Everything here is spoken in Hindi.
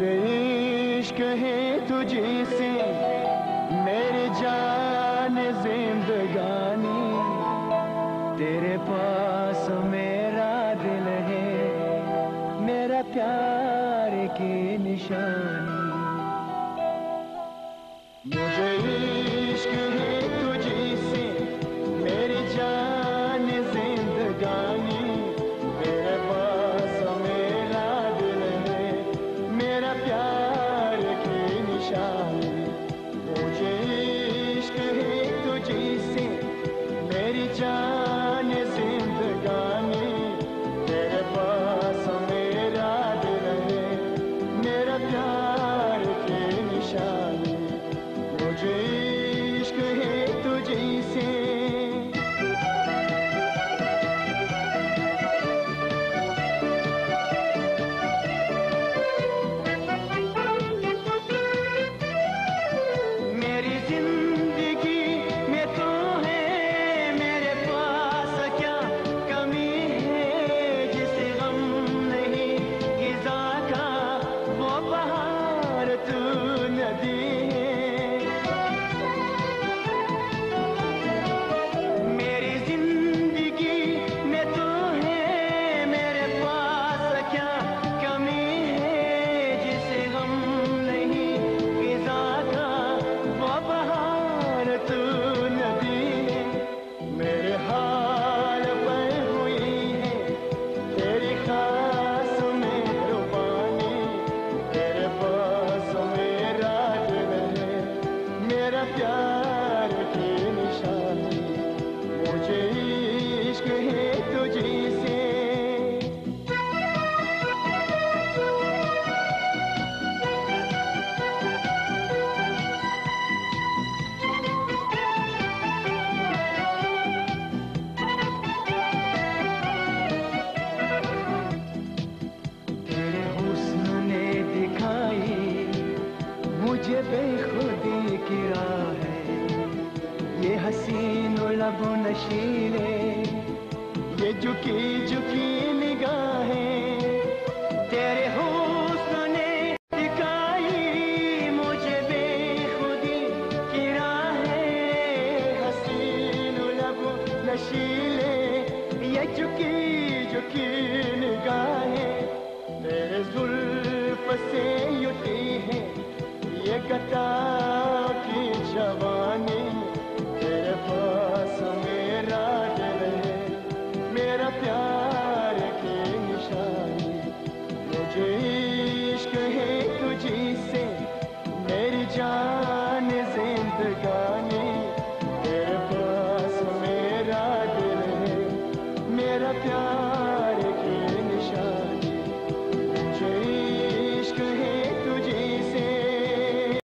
मुझे इश्क है तुझी से मेरी जान जिंदगानी, तेरे पास मेरा दिल है मेरा प्यार की निशानी। मुझे इश्क है तुझी से मेरी जान जिंदगानी, तेरे पास मेरा दिल है मेरा प्यार की निशानी। मुझे इश्क है तुझी से मेरी जान जिंदगानी, तेरे पास मेरा दिल है मेरा प्यार की निशानी। मुझे इश्क है तुझी से। मेरी जिंदगी में तू है, मेरे पास क्या कमी है, जिसे गम नहीं गिज़ा का वो बहार तू नदी है। मेरी जिंदगी में तू है, मेरे पास क्या कमी है, जिसे गम नहीं गिज़ा का वो बहार तू नदी है। मेरे हाल पर हुई है तेरी खास में रुबानी, तेरे पास मेरा दिल है मेरा प्यार की निशानी। मुझे इश्क है तुझी से। तेरे हुस्न ने दिखाई मुझे बेखुदी की राह है, ये हसीन लब नशीले ये झुकी झुकी निगाहें। तेरे हुस्न ने दिखाई मुझे बेखुदी की राह है, हसीन लब नशीले ये झुकी झुकी निगाहें। तेरे जुल्फ से युटी है ये कतार